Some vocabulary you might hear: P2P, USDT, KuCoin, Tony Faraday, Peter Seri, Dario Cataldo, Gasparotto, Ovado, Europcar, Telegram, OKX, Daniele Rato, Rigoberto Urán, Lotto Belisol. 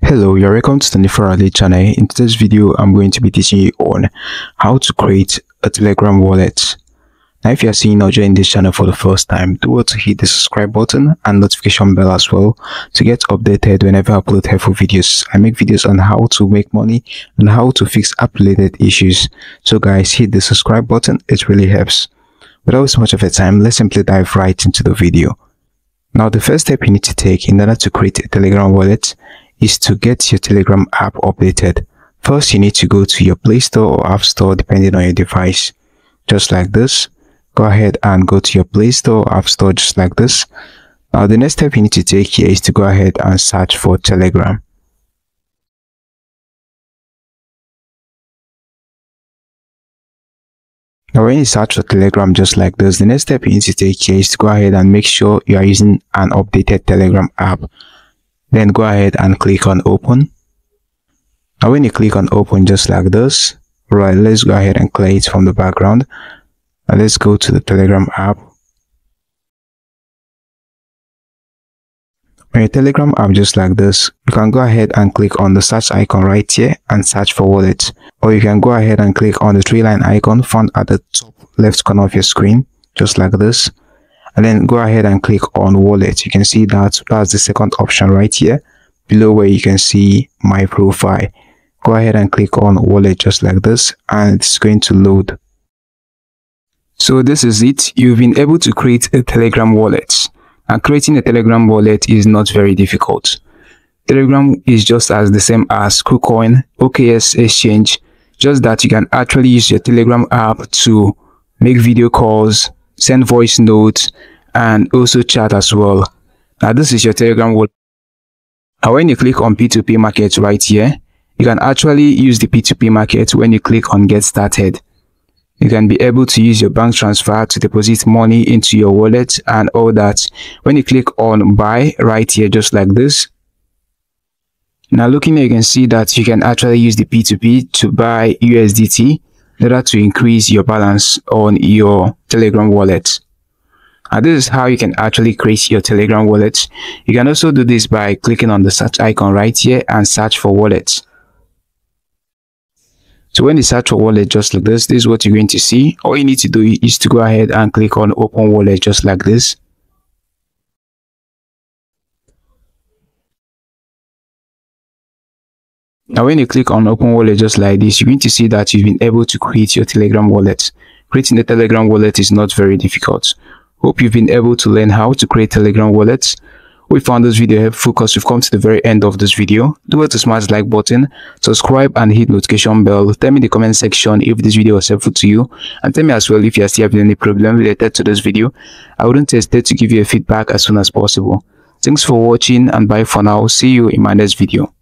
Hello, you're welcome to Tony Faraday channel. In today's video, I'm going to be teaching you on how to create a Telegram wallet. Now, if you are seeing or joining this channel for the first time, do also hit the subscribe button and notification bell as well to get updated whenever I upload helpful videos. I make videos on how to make money and how to fix app-related issues. So guys, hit the subscribe button, it really helps. Without wasting much of your time, let's simply dive right into the video. Now, the first step you need to take in order to create a Telegram wallet is to get your Telegram app updated. First, you need to go to your Play Store or App Store depending on your device, just like this. Go ahead and go to your Play Store or App Store just like this. Now, the next step you need to take here is to go ahead and search for Telegram. Now, when you search for Telegram just like this, the next step you need to take here is to go ahead and make sure you are using an updated Telegram app. Then go ahead and click on open. Now when you click on open just like this, right, let's go ahead and clear it from the background. Now let's go to the Telegram app. On your Telegram app just like this, you can go ahead and click on the search icon right here and search for wallet, or you can go ahead and click on the three-line icon found at the top left corner of your screen just like this. And then go ahead and click on wallet. You can see that that's the second option right here below where you can see my profile. Go ahead and click on wallet just like this, and it's going to load. So this is it. You've been able to create a Telegram wallet. And creating a Telegram wallet is not very difficult. Telegram is just as the same as KuCoin, OKX exchange, just that you can actually use your Telegram app to make video calls, send voice notes, and also chat as well. Now this is your Telegram wallet. And when you click on P2P market right here, you can actually use the P2P market. When you click on get started, you can be able to use your bank transfer to deposit money into your wallet and all that. When you click on buy right here just like this, now looking here, you can see that you can actually use the P2P to buy USDT in order to increase your balance on your Telegram wallet. And this is how you can actually create your Telegram wallet. You can also do this by clicking on the search icon right here and search for wallet. So when you search for wallet just like this, this is what you're going to see. All you need to do is to go ahead and click on open wallet just like this. Now when you click on open wallet just like this, you're going to see that you've been able to create your Telegram wallet. Creating the Telegram wallet is not very difficult. Hope you've been able to learn how to create Telegram wallets. We found this video helpful because we've come to the very end of this video. Do it to smash the like button, subscribe, and hit notification bell. Tell me in the comment section if this video was helpful to you, and tell me as well if you are still having any problem related to this video. I wouldn't hesitate to give you a feedback as soon as possible. Thanks for watching, and bye for now. See you in my next video.